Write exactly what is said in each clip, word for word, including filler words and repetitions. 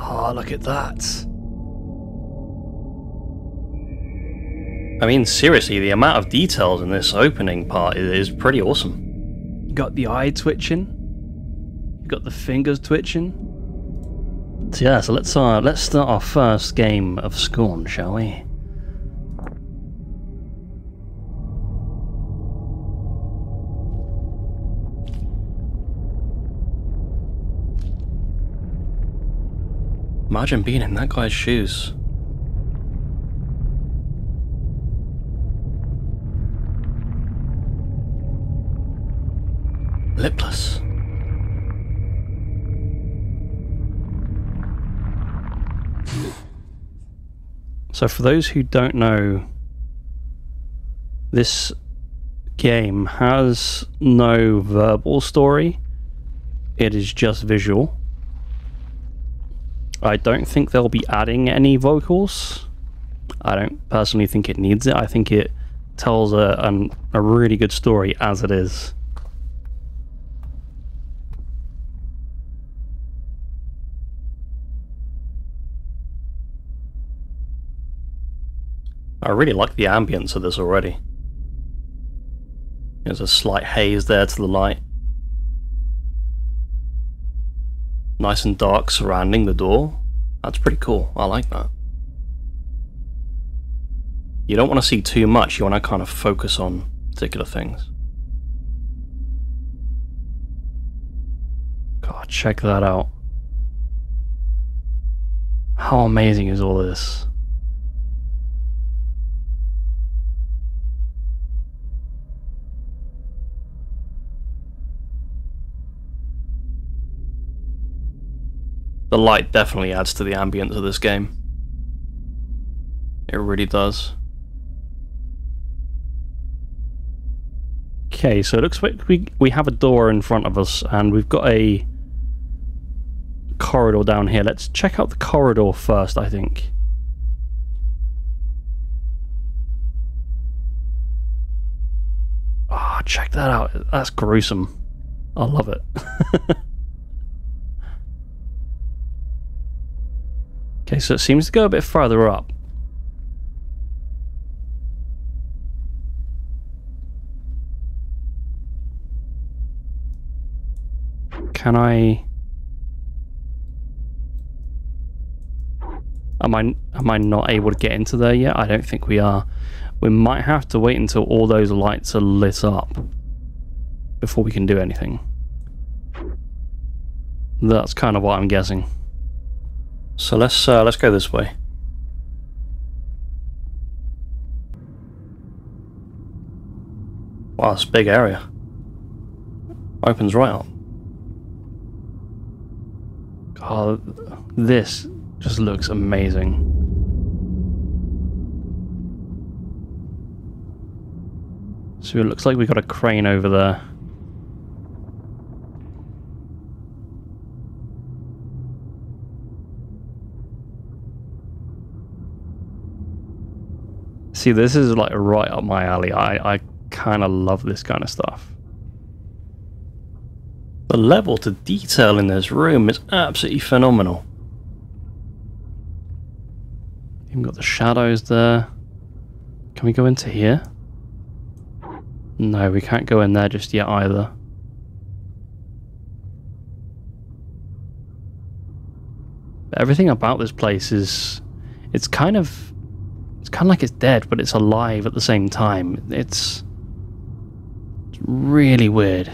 Oh, look at that. I mean, seriously, the amount of details in this opening part is pretty awesome. You got the eye twitching. You got the fingers twitching. So yeah, so let's uh, let's start our first game of Scorn, shall we? Imagine being in that guy's shoes. Lipless. So for those who don't know, this game has no verbal story. It is just visual. I don't think they'll be adding any vocals. I don't personally think it needs it. I think it tells a, an, a really good story as it is. I really like the ambience of this already. There's a slight haze there to the light. Nice and dark surrounding the door. That's pretty cool. I like that. You don't want to see too much. You want to kind of focus on particular things. God, check that out. How amazing is all this? The light definitely adds to the ambience of this game. It really does. Okay, so it looks like we, we have a door in front of us, and we've got a corridor down here. Let's check out the corridor first, I think. Ah, check that out. That's gruesome. I love it. Okay, so it seems to go a bit further up. Can I... Am I, am I not able to get into there yet? I don't think we are. We might have to wait until all those lights are lit up before we can do anything. That's kind of what I'm guessing. So let's uh, let's go this way. Wow, it's a big area. Opens right up. Oh, this just looks amazing. So it looks like we got a crane over there. See, this is like right up my alley. I, I kind of love this kind of stuff. The level to detail in this room is absolutely phenomenal. Even got the shadows there. Can we go into here? No, we can't go in there just yet either. Everything about this place is... It's kind of... It's kind of like it's dead, but it's alive at the same time. It's, it's really weird.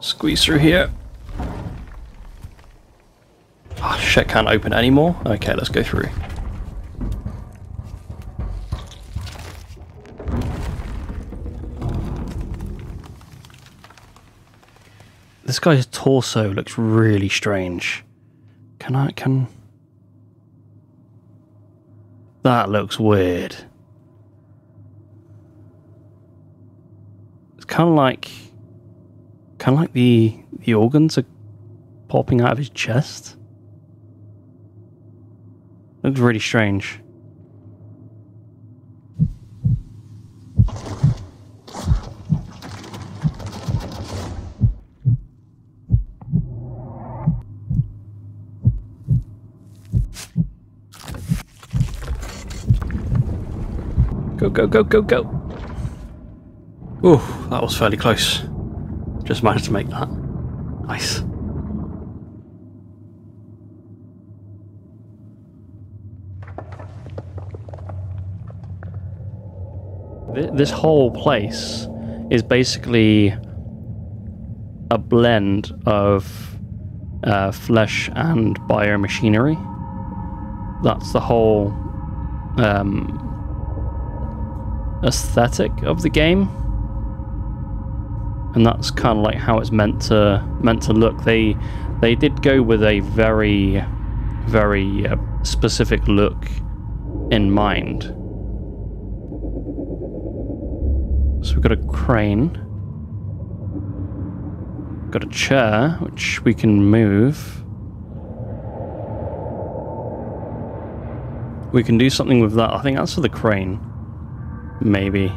Squeeze through here. Oh shit, can't open anymore? Okay, let's go through. This guy's torso looks really strange. Can I, can... That looks weird. It's kind of like... Kind of like the, the organs are popping out of his chest. Looks really strange. Go, go, go, go, go. Ooh, that was fairly close. Just managed to make that. Nice. This whole place is basically a blend of uh, flesh and biomachinery. That's the whole um, aesthetic of the game, and that's kind of like how it's meant to meant to look. They they did go with a very very uh, specific look in mind. So we've got a crane, got a chair which we can move. We can do something with that. I think that's for the crane, maybe,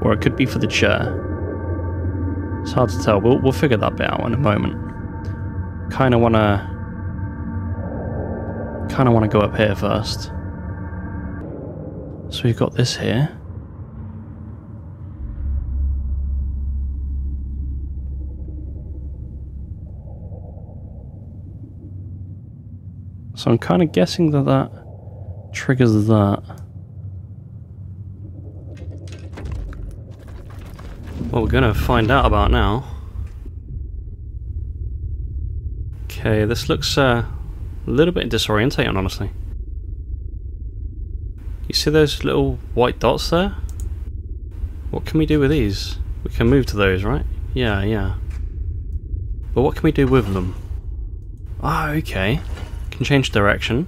or it could be for the chair. It's hard to tell. We'll we'll figure that bit out in a moment. Kind of wanna, kind of wanna go up here first. So we've got this here. So I'm kind of guessing that that triggers that. Well, we're going to find out about now. Okay, this looks uh, a little bit disorientating, honestly. You see those little white dots there? What can we do with these? We can move to those, right? Yeah, yeah. But what can we do with them? Ah, oh, okay. Can change direction.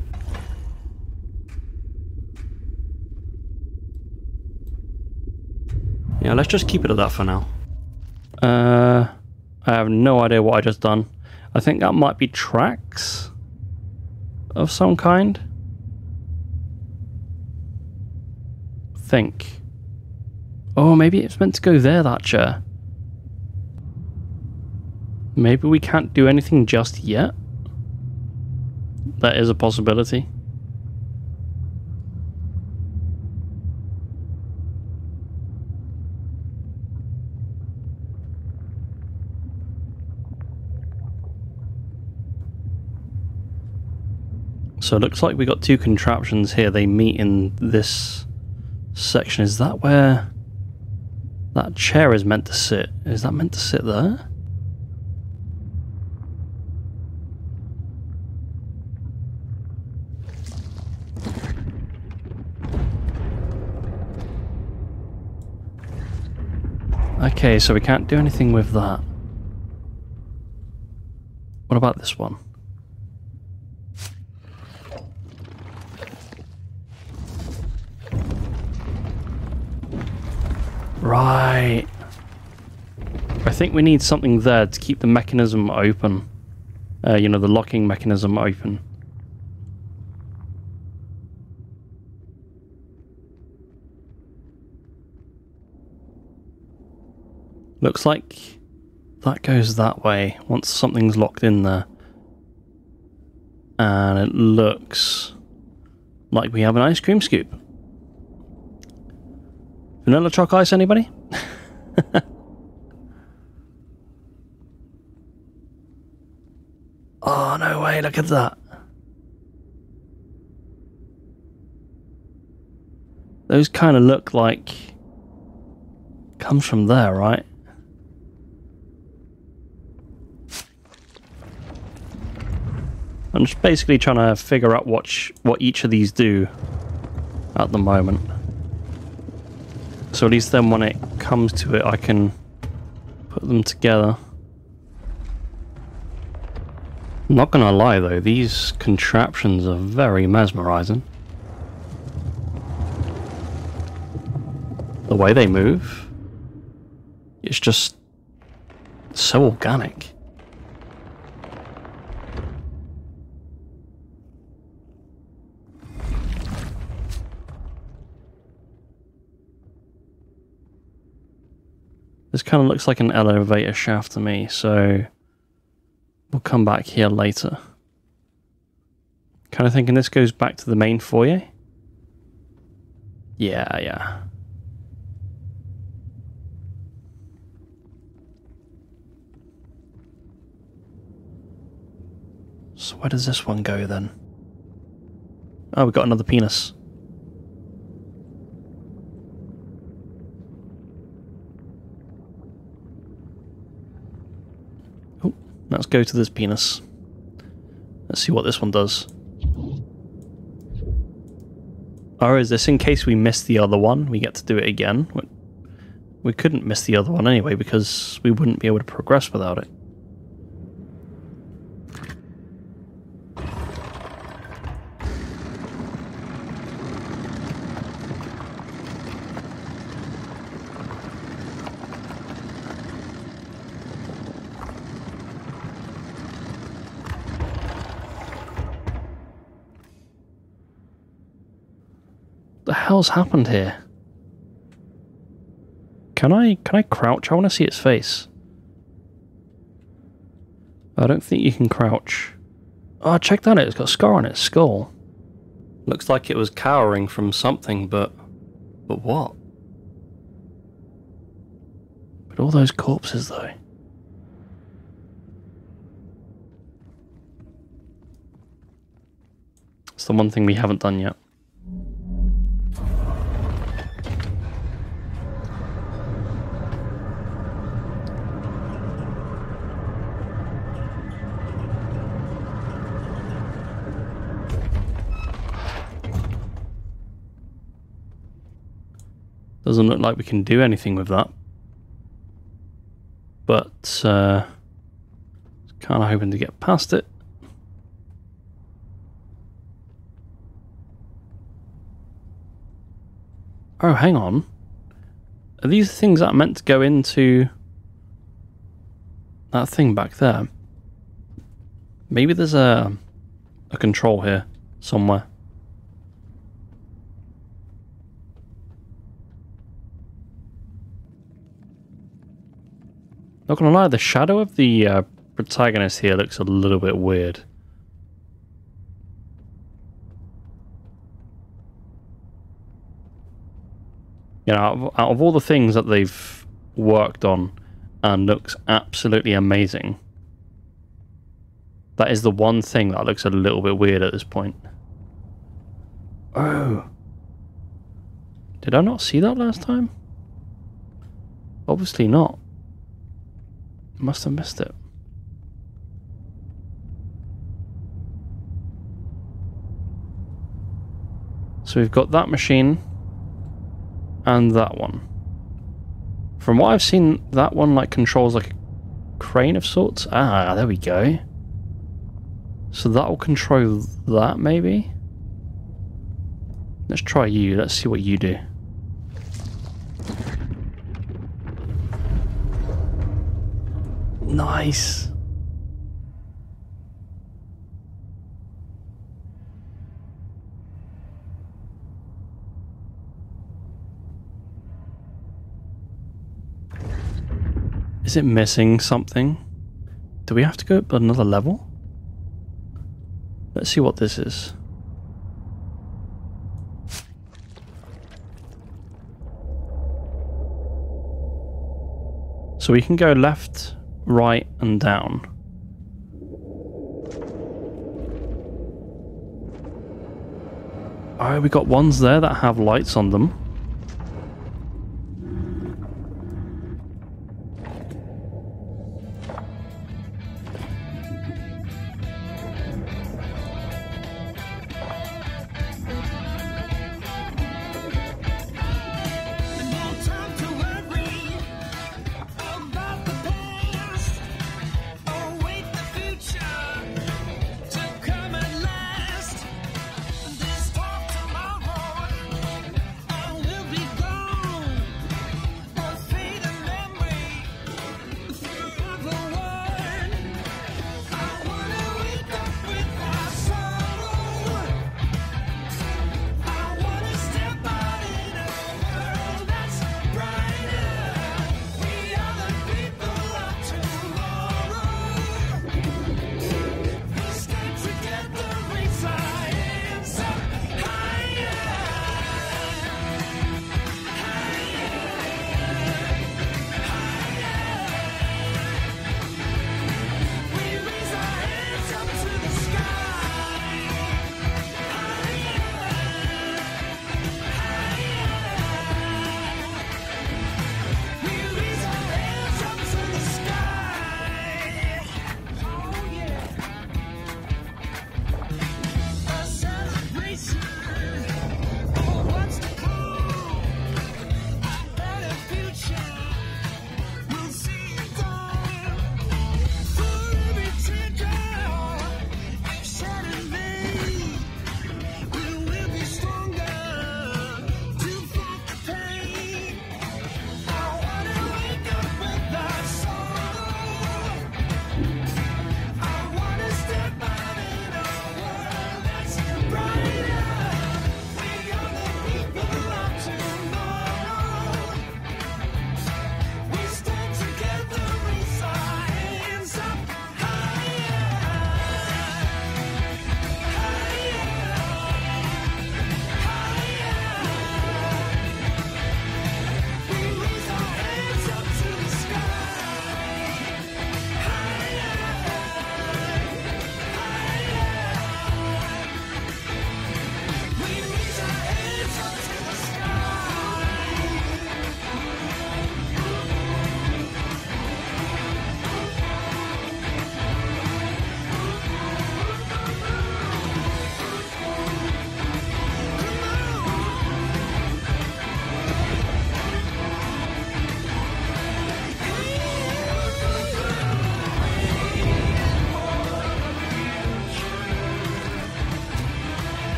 Yeah, let's just keep it at that for now. Uh, I have no idea what I just done. I think that might be tracks of some kind. Think. Oh, maybe it's meant to go there, that chair. Maybe we can't do anything just yet. That is a possibility. So it looks like we got two contraptions here. They meet in this section. Is that where that chair is meant to sit? Is that meant to sit there? Okay, so we can't do anything with that. What about this one? Right. I think we need something there to keep the mechanism open. Uh, you know, the locking mechanism open. Looks like that goes that way once something's locked in there. And it looks like we have an ice cream scoop. Vanilla choc ice, anybody? Oh, no way, look at that. Those kind of look like... comes from there, right? I'm just basically trying to figure out what, sh what each of these do at the moment. So at least then when it comes to it, I can put them together. I'm not gonna lie though, these contraptions are very mesmerizing. The way they move, it's just so organic. This kind of looks like an elevator shaft to me, so we'll come back here later. Kind of thinking this goes back to the main foyer. Yeah, yeah. So where does this one go then? Oh, we got another penis. Oh, let's go to this penis. Let's see what this one does. Or is this in case we miss the other one, we get to do it again? We couldn't miss the other one anyway because we wouldn't be able to progress without it. What's happened here? Can I can I crouch? I want to see its face. I don't think you can crouch. Oh, check that out. It's got a scar on its skull. Looks like it was cowering from something, but but what? But all those corpses though. It's the one thing we haven't done yet. Doesn't look like we can do anything with that. But, uh... kind of hoping to get past it. Oh, hang on. Are these things that are meant to go into that thing back there? Maybe there's a, a control here somewhere. Not gonna lie, the shadow of the uh, protagonist here looks a little bit weird. You know, out of, out of all the things that they've worked on and looks absolutely amazing, that is the one thing that looks a little bit weird at this point. Oh. Did I not see that last time? Obviously not. Must have missed it. So we've got that machine and that one. From what I've seen, that one like controls like a crane of sorts. Ah, there we go. So that will control that maybe. Let's try you. Let's see what you do. Nice. Is it missing something? Do we have to go up another level? Let's see what this is. So we can go left, right and down. Oh, we got ones there that have lights on them.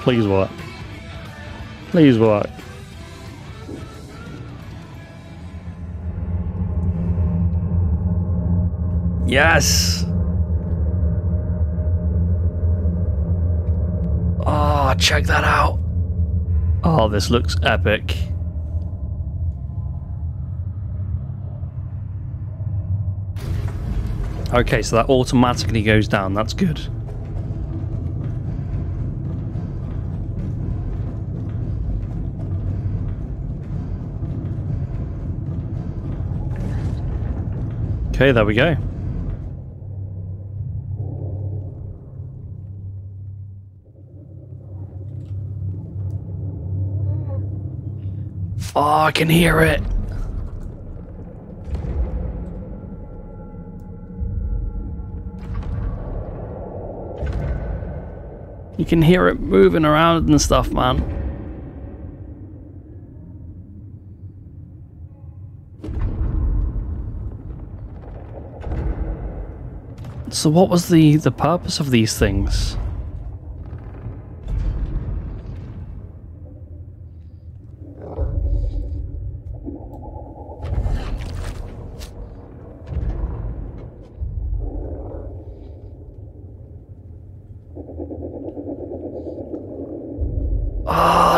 Please work. Please work. Yes! Oh, check that out. Oh, this looks epic. Okay, so that automatically goes down. That's good. Okay, there we go. Oh, I can hear it. You can hear it moving around and stuff, man. So what was the the purpose of these things?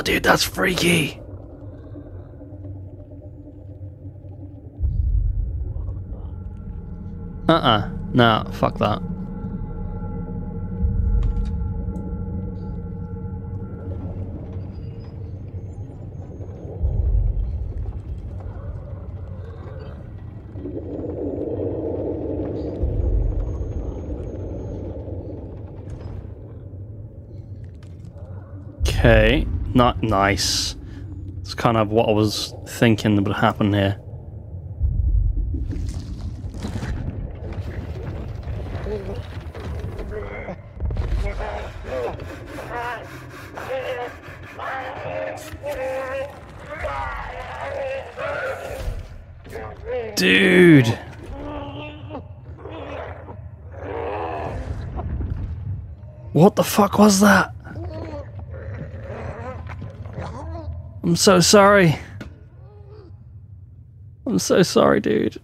Dude, that's freaky. Uh-uh. Nah, fuck that. Okay. Not nice. It's kind of what I was thinking would happen here. Dude! What the fuck was that? I'm so sorry. I'm so sorry, dude.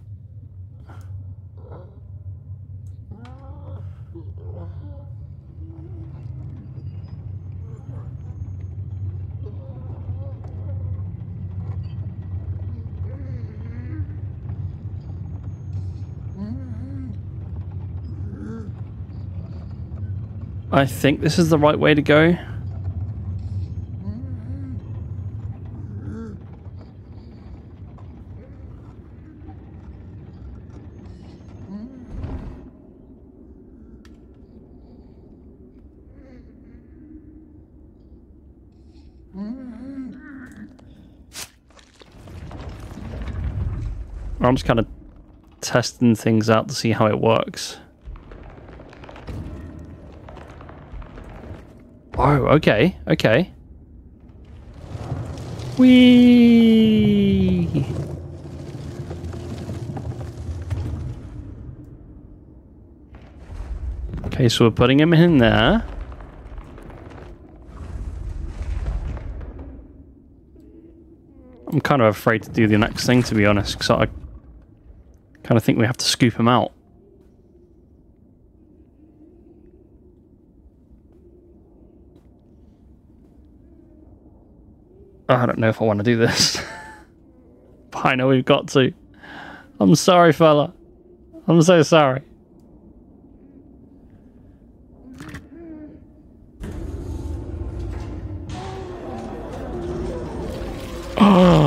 I think this is the right way to go. I'm just kind of testing things out to see how it works. Oh, okay, okay. Whee! Okay, so we're putting him in there. I'm kind of afraid to do the next thing, to be honest, because I kind of think we have to scoop him out. Oh, I don't know if I want to do this. But I know we've got to. I'm sorry, fella. I'm so sorry. Ah!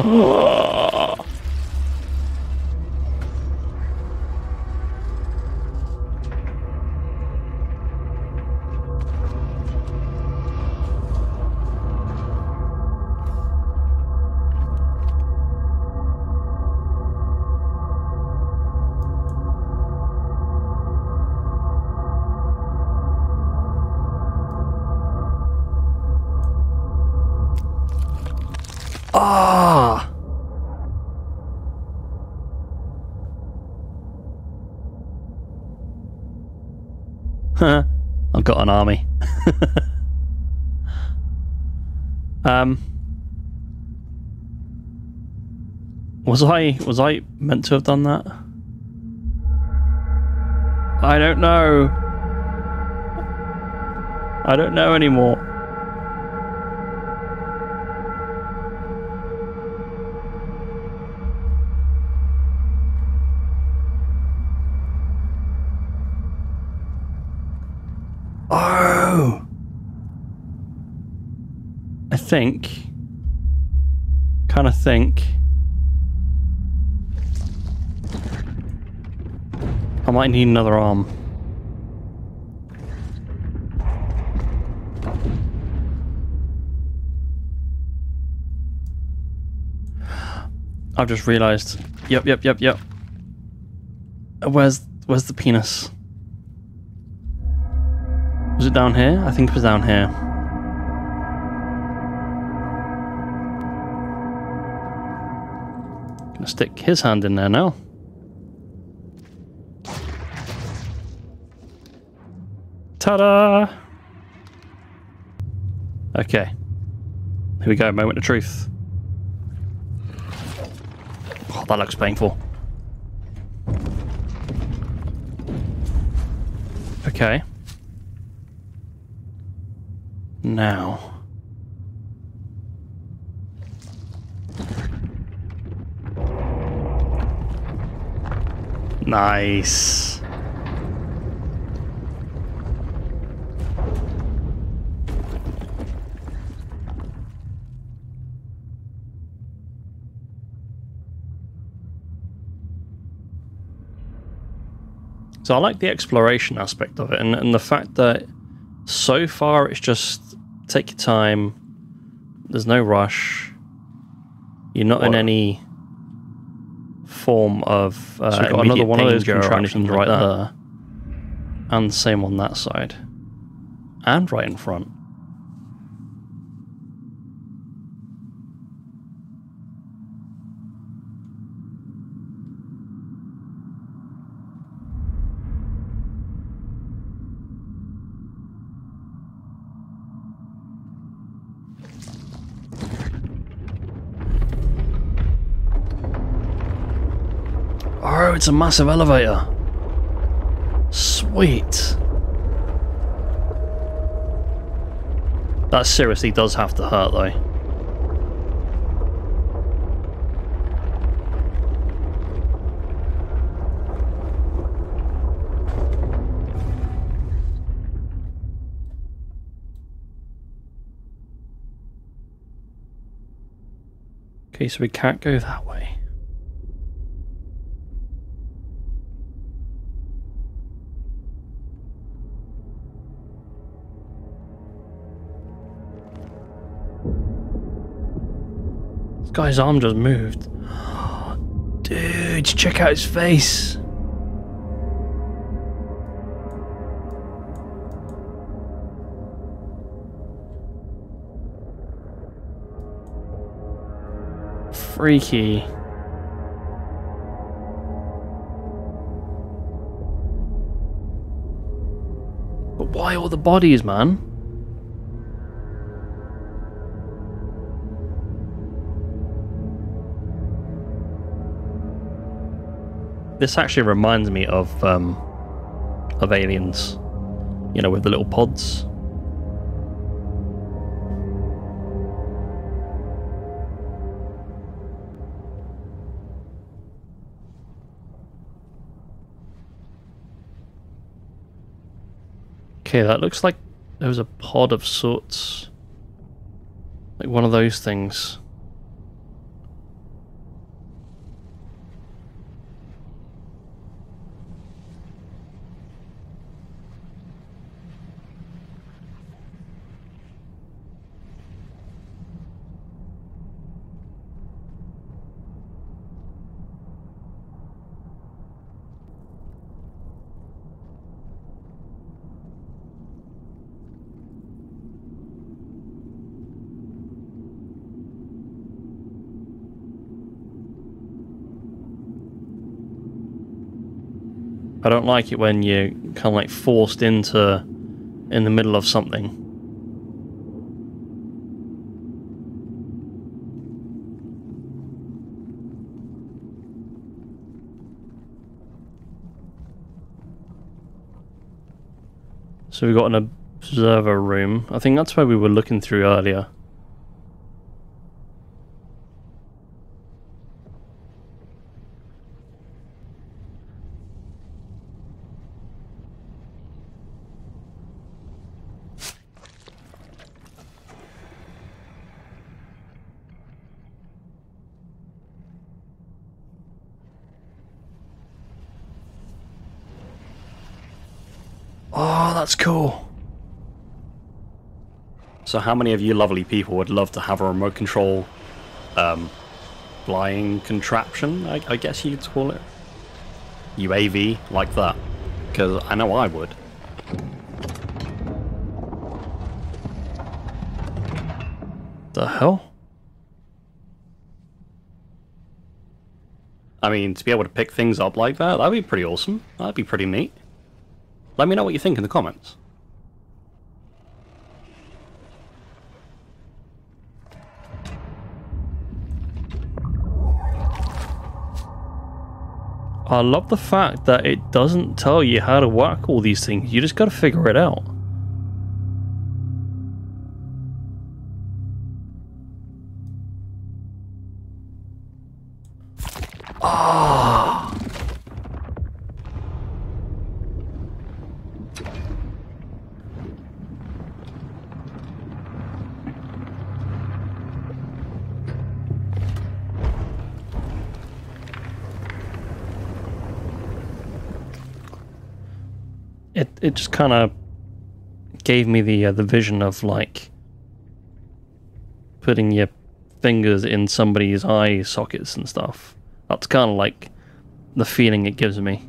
Huh. I've got an army. Um, was I was I meant to have done that? I don't know. I don't know anymore. Oh, I think, kind of think, I might need another arm. I've just realized, yep, yep, yep, yep. Where's, where's the penis? Was it down here? I think it was down here. Gonna stick his hand in there now. Ta-da! Okay. Here we go, moment of truth. Oh, that looks painful. Okay. Now, nice. So I like the exploration aspect of it, and, and the fact that so far it's just take your time. There's no rush. You're not what? in any form of uh, so we've got another one of those contraptions right like there, and the same on that side, and right in front. Oh, it's a massive elevator. Sweet. That seriously does have to hurt, though. Okay, so we can't go that way. Guy's arm just moved. Dude, check out his face. Freaky. But why all the bodies, man? This actually reminds me of um, of Aliens, you know, with the little pods. Okay, that looks like there was a pod of sorts, like one of those things. I don't like it when you're kind of like forced into in the middle of something. So we've got an observer room. I think that's where we were looking through earlier. Oh, that's cool. So how many of you lovely people would love to have a remote control um, flying contraption, I, I guess you'd call it? U A V like that, because I know I would. The hell? I mean, to be able to pick things up like that, that'd be pretty awesome. That'd be pretty neat. Let me know what you think in the comments. I love the fact that it doesn't tell you how to work all these things. You just gotta figure it out. It, it just kind of gave me the uh, the vision of, like, putting your fingers in somebody's eye sockets and stuff. That's kind of like the feeling it gives me.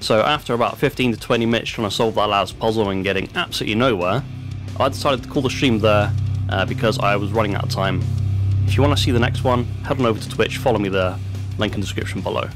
So after about fifteen to twenty minutes trying to solve that last puzzle and getting absolutely nowhere, I decided to call the stream there uh, because I was running out of time. If you want to see the next one, head on over to Twitch, follow me there, link in the description below.